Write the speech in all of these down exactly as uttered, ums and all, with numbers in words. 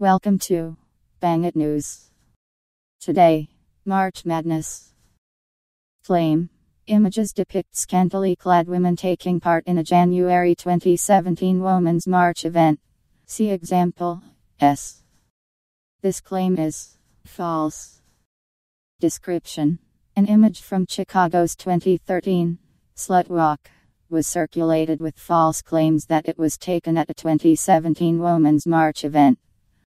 Welcome to Bang It News. Today, March Madness. Flame. Images depict scantily clad women taking part in a January twenty seventeen Women's March event. See example S. This claim is false. Description. An image from Chicago's twenty thirteen Slutwalk was circulated with false claims that it was taken at a twenty seventeen Women's March event.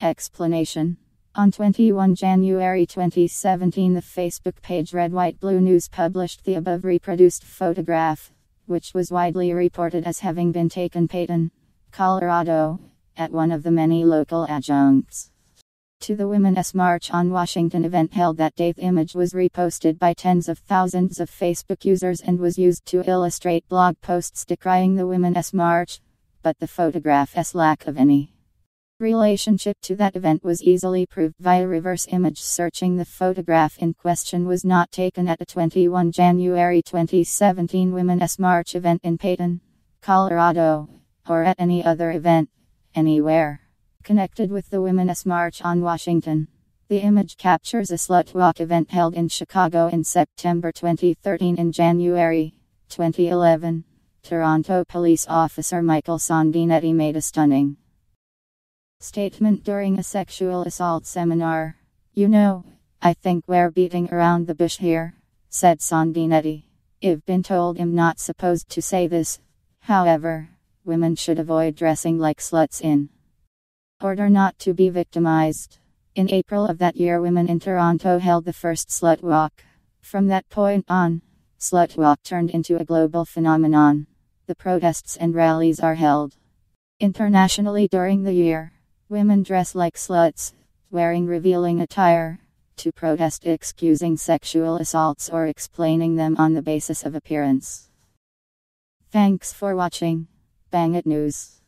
Explanation. On the twenty-first of January twenty seventeen, the Facebook page Red White Blue News published the above reproduced photograph, which was widely reported as having been taken in Peyton, Colorado, at one of the many local adjuncts to the Women's March on Washington event held that day. The image was reposted by tens of thousands of Facebook users and was used to illustrate blog posts decrying the Women's March, but the photograph's lack of any relationship to that event was easily proved via reverse image searching. The photograph in question was not taken at a the twenty-first of January twenty seventeen Women's March event in Peyton, Colorado, or at any other event, anywhere, connected with the Women's March on Washington. The image captures a Slutwalk event held in Chicago in September twenty thirteen. In January twenty eleven, Toronto police officer Michael Sanguinetti made a stunning statement during a sexual assault seminar. "You know, I think we're beating around the bush here," said Sanguinetti. "I've been told I'm not supposed to say this. However, women should avoid dressing like sluts in order not to be victimized." In April of that year, women in Toronto held the first slut walk. From that point on, slut walk turned into a global phenomenon. The protests and rallies are held internationally during the year. Women dress like sluts, wearing revealing attire, to protest excusing sexual assaults or explaining them on the basis of appearance. Thanks for watching Bang It News.